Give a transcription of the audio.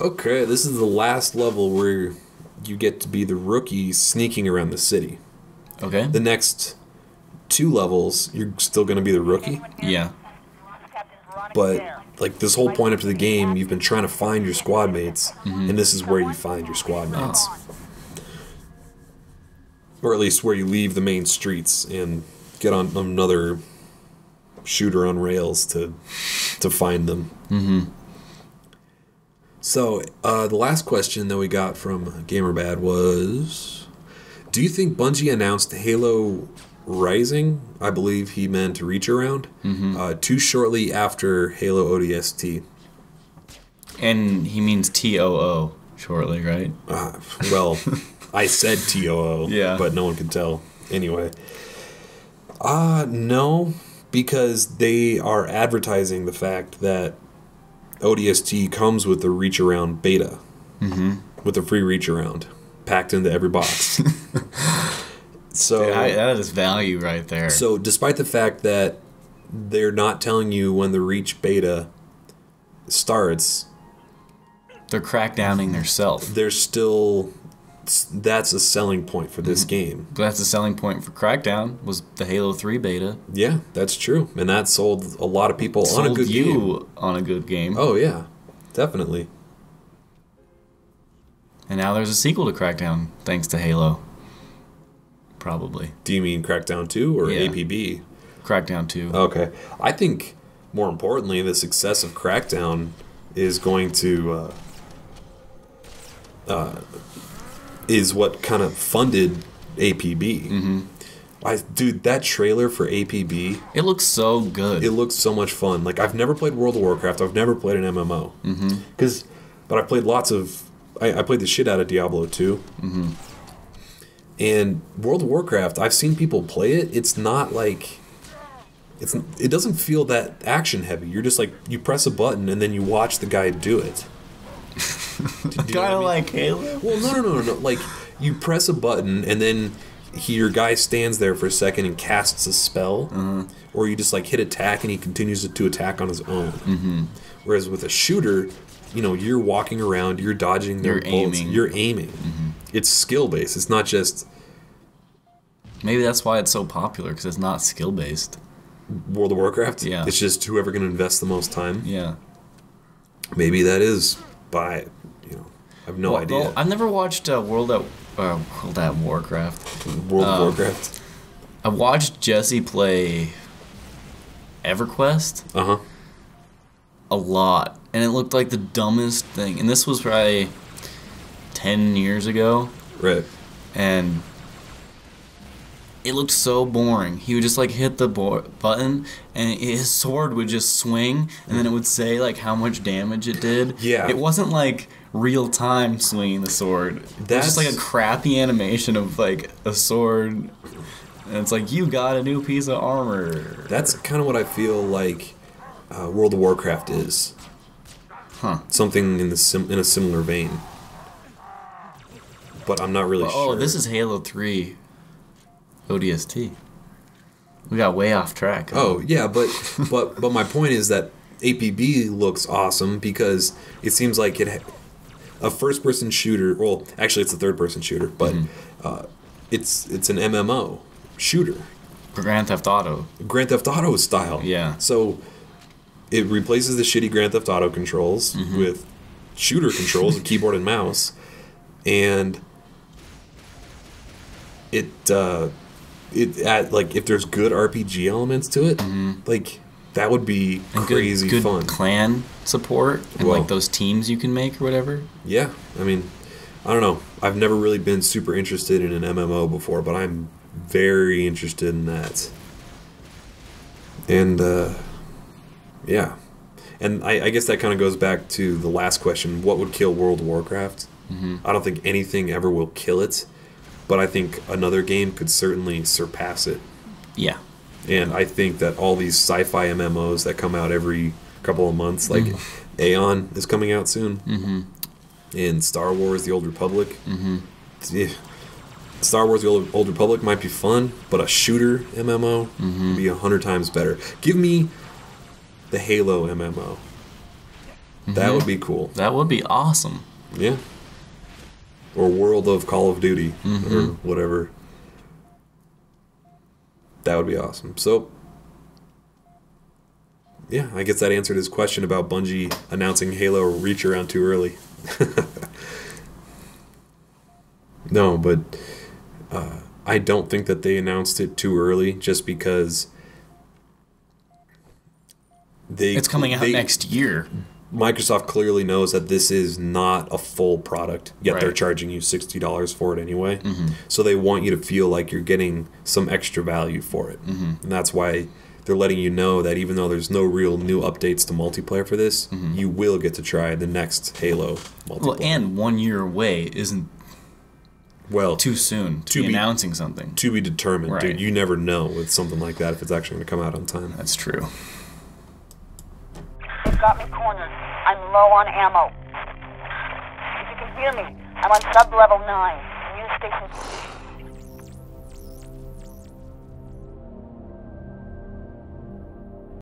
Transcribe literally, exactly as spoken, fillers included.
Okay, this is the last level where you get to be the rookie sneaking around the city. Okay. The next two levels, you're still going to be the rookie. Yeah. But, like, this whole point up to the game, you've been trying to find your squad mates, mm-hmm. and this is where you find your squad mates. Oh. Or at least where you leave the main streets and get on another shooter on rails to to find them. Mm-hmm. So, uh, the last question that we got from Gamerbad was, do you think Bungie announced Halo Rising, I believe he meant Reach Around, mm-hmm. uh, too shortly after Halo O D S T? And he means T O O, shortly, right? Uh, well, I said T O O, yeah. But no one can tell. Anyway. Uh, no, because they are advertising the fact that O D S T comes with the Reach Around beta, mm-hmm. with a free Reach Around packed into every box. So Dude, I, that is value right there. So despite the fact that they're not telling you when the Reach beta starts, they're crackdowning themselves. They're still that's a selling point for this mm-hmm. game. That's a selling point for Crackdown was the Halo three beta. Yeah, that's true, and that sold a lot of people sold on a good you game. on a good game. Oh yeah, definitely. And now there's a sequel to Crackdown thanks to Halo. Probably. Do you mean Crackdown two or yeah. A P B? Crackdown two. Okay, I think more importantly, the success of Crackdown is going to. Uh, uh, is what kind of funded A P B. Mm-hmm. I, dude, that trailer for A P B... It looks so good. It looks so much fun. Like, I've never played World of Warcraft. I've never played an M M O. Mm-hmm. 'Cause, but I played lots of... I, I played the shit out of Diablo two. Mm-hmm. And World of Warcraft, I've seen people play it. It's not like... it's It doesn't feel that action-heavy. You're just like... You press a button, and then you watch the guy do it. Kind of like Halo? Well, no, no, no, no. Like, you press a button, and then he, your guy stands there for a second and casts a spell, uh-huh. or you just, like, hit attack, and he continues to attack on his own. Mm-hmm. Whereas with a shooter, you know, you're walking around, you're dodging their you're bolts, aiming. you're aiming. Mm-hmm. It's skill-based. It's not just... Maybe that's why it's so popular, because it's not skill-based. World of Warcraft? Yeah. It's just whoever can invest the most time? Yeah. Maybe that is... By, you know, I have no well, idea. Well, I've never watched uh, World at uh, World at Warcraft. World of um, Warcraft. I watched Jesse play EverQuest. Uh huh. A lot, and it looked like the dumbest thing. And this was probably ten years ago. Right. And it looked so boring. He would just like hit the bo button, and his sword would just swing, and then it would say like how much damage it did. Yeah, it wasn't like real time swinging the sword. That's just like a crappy animation of like a sword, and it's like you got a new piece of armor. That's kind of what I feel like uh, World of Warcraft is. Huh? Something in the sim in a similar vein. But I'm not really well, sure. Oh, this is Halo three. O D S T. We got way off track. Huh? Oh yeah, but but but my point is that A P B looks awesome because it seems like it, ha a first-person shooter. Well, actually, it's a third-person shooter, but mm-hmm. uh, it's it's an M M O shooter. For Grand Theft Auto. Grand Theft Auto style. Yeah. So it replaces the shitty Grand Theft Auto controls mm-hmm. with shooter controls, with keyboard and mouse, and it. Uh, It at, like if there's good R P G elements to it, mm-hmm. like that would be and crazy good, good fun. Clan support and well, like those teams you can make or whatever. Yeah, I mean, I don't know. I've never really been super interested in an M M O before, but I'm very interested in that. And uh, yeah, and I, I guess that kind of goes back to the last question: what would kill World of Warcraft? Mm-hmm. I don't think anything ever will kill it. But I think another game could certainly surpass it. Yeah. And I think that all these sci-fi M M Os that come out every couple of months, like mm-hmm. Aeon is coming out soon, mm-hmm. and Star Wars: The Old Republic, mm-hmm. Star Wars: The Old, Old Republic might be fun, but a shooter M M O mm-hmm. would be a hundred times better. Give me the Halo M M O. Mm-hmm. That would be cool. That would be awesome. Yeah. Or World of Call of Duty mm-hmm. or whatever. That would be awesome. So, yeah, I guess that answered his question about Bungie announcing Halo Reach around too early. No, but uh, I don't think that they announced it too early just because they... It's coming out they, next year. Microsoft clearly knows that this is not a full product, yet right. they're charging you sixty dollars for it anyway. Mm-hmm. So they want you to feel like you're getting some extra value for it. Mm-hmm. And that's why... they're letting you know that even though there's no real new updates to multiplayer for this, mm-hmm. you will get to try the next Halo multiplayer. Well, and one year away isn't well too soon to, to be, be announcing something. To be determined, right. dude. You never know with something like that if it's actually going to come out on time. That's true. You've got me cornered. I'm low on ammo. If you can hear me, I'm on sub level nine. News station.